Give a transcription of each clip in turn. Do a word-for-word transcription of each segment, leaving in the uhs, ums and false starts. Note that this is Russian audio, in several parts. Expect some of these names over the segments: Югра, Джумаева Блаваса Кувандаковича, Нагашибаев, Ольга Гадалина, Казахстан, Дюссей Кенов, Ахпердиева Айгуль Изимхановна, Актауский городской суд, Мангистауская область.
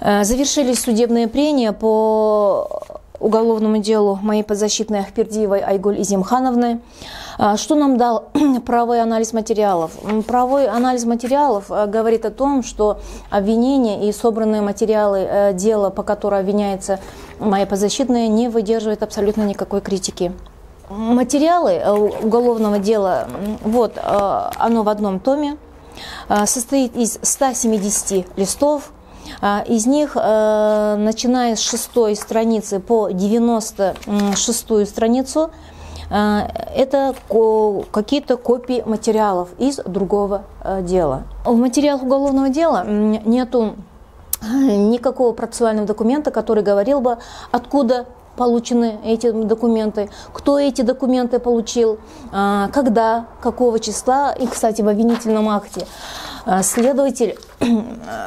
Завершились судебные прения по уголовному делу моей подзащитной Ахпердиевой Айгуль Изимхановны. Что нам дал правовой анализ материалов? Правовой анализ материалов говорит о том, что обвинение и собранные материалы дела, по которому обвиняется моя подзащитная, не выдерживает абсолютно никакой критики. Материалы уголовного дела, вот оно в одном томе, состоит из ста семидесяти листов. Из них, начиная с шестой страницы по девяносто шестую страницу, это какие-то копии материалов из другого дела. В материалах уголовного дела нету никакого процессуального документа, который говорил бы, откуда получены эти документы, кто эти документы получил, когда, какого числа. И, кстати, в обвинительном акте следователь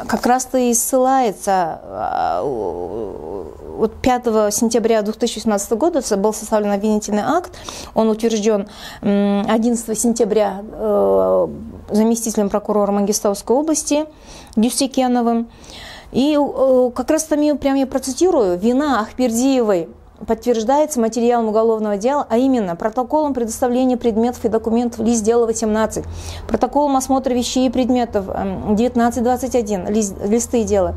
как раз-то и ссылается. Вот пятого сентября две тысячи восемнадцатого года был составлен обвинительный акт, он утвержден одиннадцатого сентября заместителем прокурора Мангистауской области Дюссей Кеновым. И как раз там я прямо процитирую: вина Ахпердиевой подтверждается материалом уголовного дела, а именно протоколом предоставления предметов и документов, лист дела восемнадцать, протоколом осмотра вещей и предметов девятнадцать двадцать один, лист, листы дела,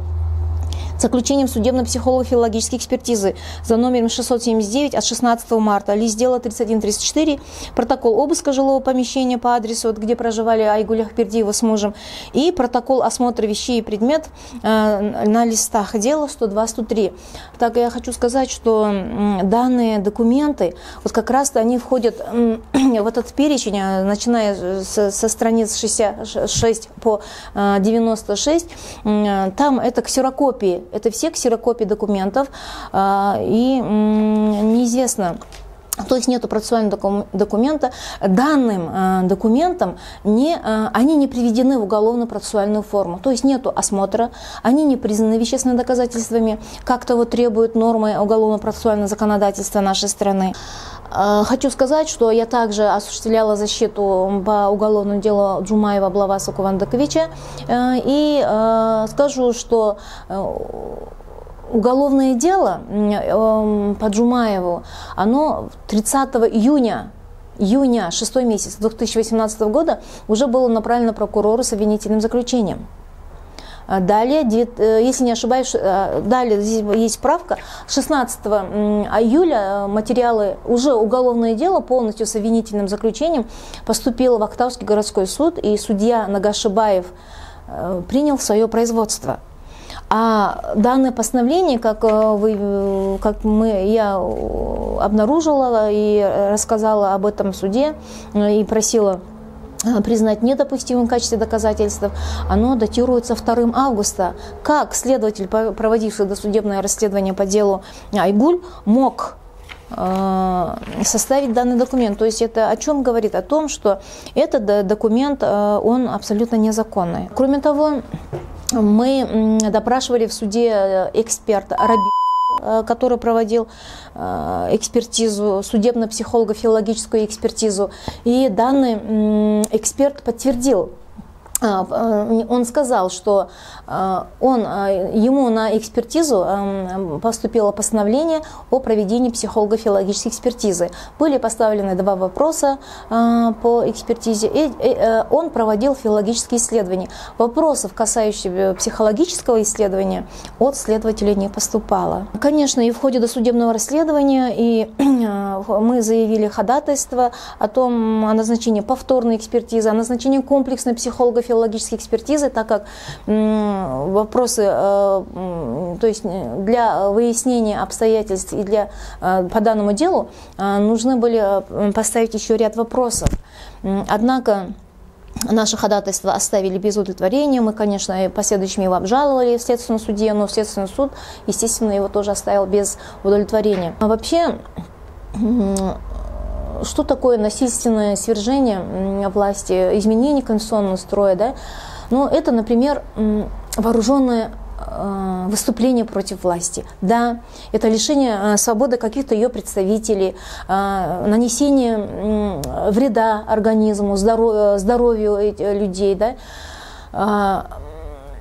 заключением судебно-психолого-филологической экспертизы за номером шестьсот семьдесят девять от шестнадцатого марта, лист дела тридцать один тридцать четыре, протокол обыска жилого помещения по адресу, где проживали Айгуль Ахпердиева с мужем, и протокол осмотра вещей и предмет на листах дела сто два сто три. Так я хочу сказать, что данные документы, вот как раз-то они входят в этот перечень, начиная со страниц шестьдесят шесть по девяносто шесть, там это ксерокопии. Это все ксерокопии документов, и неизвестно, то есть нету процессуального документа. Данным документам не, они не приведены в уголовно-процессуальную форму, то есть нету осмотра, они не признаны вещественными доказательствами, как того требуют нормы уголовно-процессуального законодательства нашей страны. Хочу сказать, что я также осуществляла защиту по уголовному делу Джумаева Блаваса Кувандаковича, и скажу, что уголовное дело по Джумаеву, оно тридцатого июня, июня, шестой месяц две тысячи восемнадцатого года, уже было направлено прокурору с обвинительным заключением. Далее, если не ошибаюсь, далее здесь есть справка, шестнадцатого июля материалы, уже уголовное дело полностью с обвинительным заключением, поступило в Актауский городской суд, и судья Нагашибаев принял свое производство. А данное постановление, как, вы, как мы, я обнаружила и рассказала об этом в суде, и просила признать недопустимым в качестве доказательств, оно датируется вторым августа. Как следователь, проводивший досудебное расследование по делу Айгуль, мог составить данный документ? То есть это о чем говорит? О том, что этот документ, он абсолютно незаконный. Кроме того, мы допрашивали в суде эксперта Раби, который проводил экспертизу, судебно-психолого-филологическую экспертизу. И данный эксперт подтвердил, он сказал, что он, ему на экспертизу поступило постановление о проведении психолого-филологической экспертизы. Были поставлены два вопроса по экспертизе, и он проводил филологические исследования. Вопросов, касающихся психологического исследования, от следователя не поступало. Конечно, и в ходе досудебного расследования и мы заявили ходатайство о том, о назначении повторной экспертизы, о назначении комплексной психолого-филологической филологической экспертизы, так как вопросы, то есть для выяснения обстоятельств и для, по данному делу нужны были поставить еще ряд вопросов. Однако наше ходатайство оставили без удовлетворения. Мы, конечно, последующими его обжаловали в следственном суде, но следственный суд, естественно, его тоже оставил без удовлетворения. А вообще, что такое насильственное свержение власти, изменение конституционного строя, да? Ну, это, например, вооруженное выступление против власти. Да, это лишение свободы каких-то ее представителей, нанесение вреда организму, здоровью людей, да?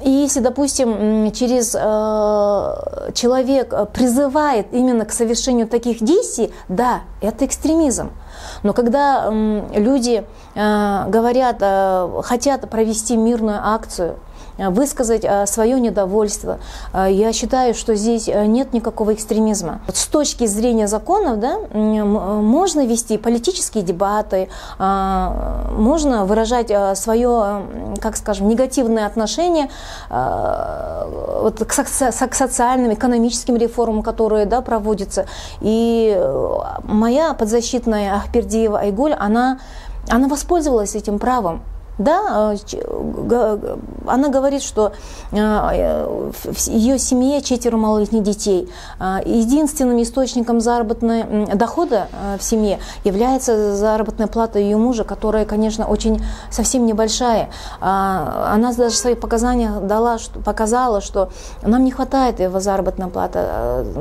И если, допустим, через э, человек призывает именно к совершению таких действий, да, это экстремизм. Но когда э, люди э, говорят, э, хотят провести мирную акцию, высказать свое недовольство. Я считаю, что здесь нет никакого экстремизма. С точки зрения законов, да, можно вести политические дебаты, можно выражать свое, как скажем, негативное отношение к социальным, экономическим реформам, которые, да, проводятся. И моя подзащитная Ахпердиева Айгуль, она, она воспользовалась этим правом. Да, она говорит, что в ее семье четверо малолетних детей. Единственным источником заработной дохода в семье является заработная плата ее мужа, которая, конечно, очень совсем небольшая. Она даже в своих показаниях дала, показала, что нам не хватает его заработной платы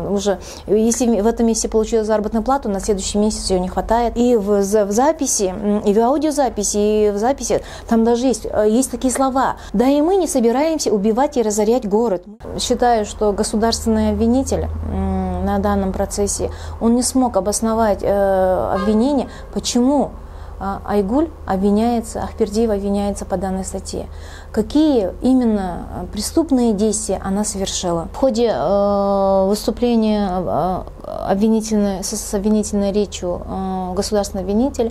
уже. Если в этом месяце получила заработную плату, на следующий месяц ее не хватает. И в записи, и в аудиозаписи, и в записи там даже есть, есть такие слова. Да и мы не собираемся убивать и разорять город. Считаю, что государственный обвинитель на данном процессе, он не смог обосновать обвинение, почему Айгуль обвиняется, Ахпердиева обвиняется по данной статье. Какие именно преступные действия она совершила? В ходе выступления обвинительной, с обвинительной речью государственный обвинитель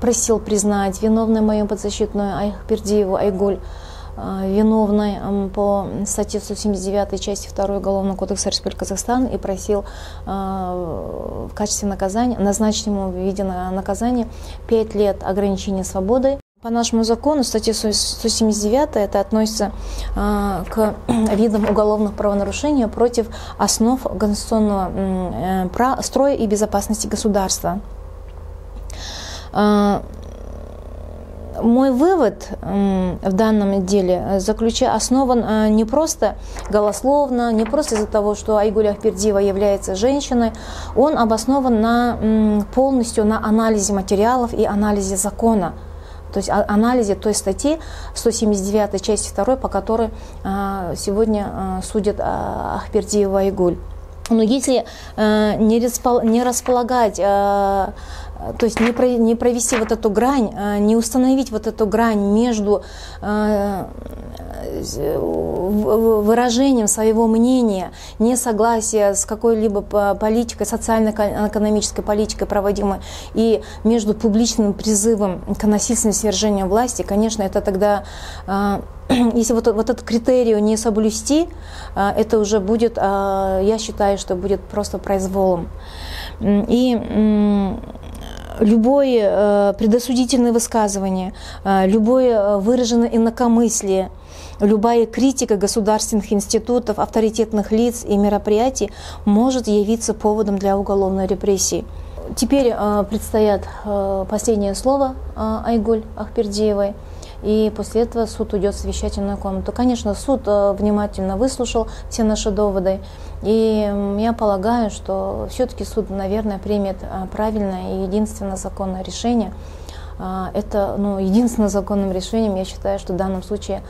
просил признать виновной мою подзащитную Ахпердиеву Айгуль, виновной по статье сто семьдесят девятой части второй Уголовного кодекса Республики Казахстан, и просил в качестве наказания, назначить ему в виде наказания пять лет ограничения свободы. По нашему закону, статья сто семьдесят девять, это относится э, к видам уголовных правонарушений против основ конституционного э, про, строя и безопасности государства. Э, мой вывод э, в данном деле заключ... основан э, не просто голословно, не просто из-за того, что Айгуль Ахпердиева является женщиной, он обоснован на, э, полностью на анализе материалов и анализе закона. То есть анализе той статьи сто семьдесят девятой части второй, по которой сегодня судят Ахпердиеву Айгуль. Но если не располагать, то есть не провести вот эту грань, не установить вот эту грань между выражением своего мнения, несогласия с какой-либо политикой, социально-экономической политикой проводимой, и между публичным призывом к насильственному свержению власти, конечно, это тогда, если вот, вот этот критерий не соблюсти, это уже будет, я считаю, что будет просто произволом. И любое предосудительное высказывание, любое выраженное инакомыслие, любая критика государственных институтов, авторитетных лиц и мероприятий может явиться поводом для уголовной репрессии. Теперь предстоит последнее слово Айгуль Ахпердиевой, и после этого суд уйдет в совещательную комнату. Конечно, суд внимательно выслушал все наши доводы, и я полагаю, что все-таки суд, наверное, примет правильное и единственное законное решение. Это, ну, единственным законным решением, я считаю, что в данном случае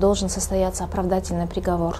должен состояться оправдательный приговор.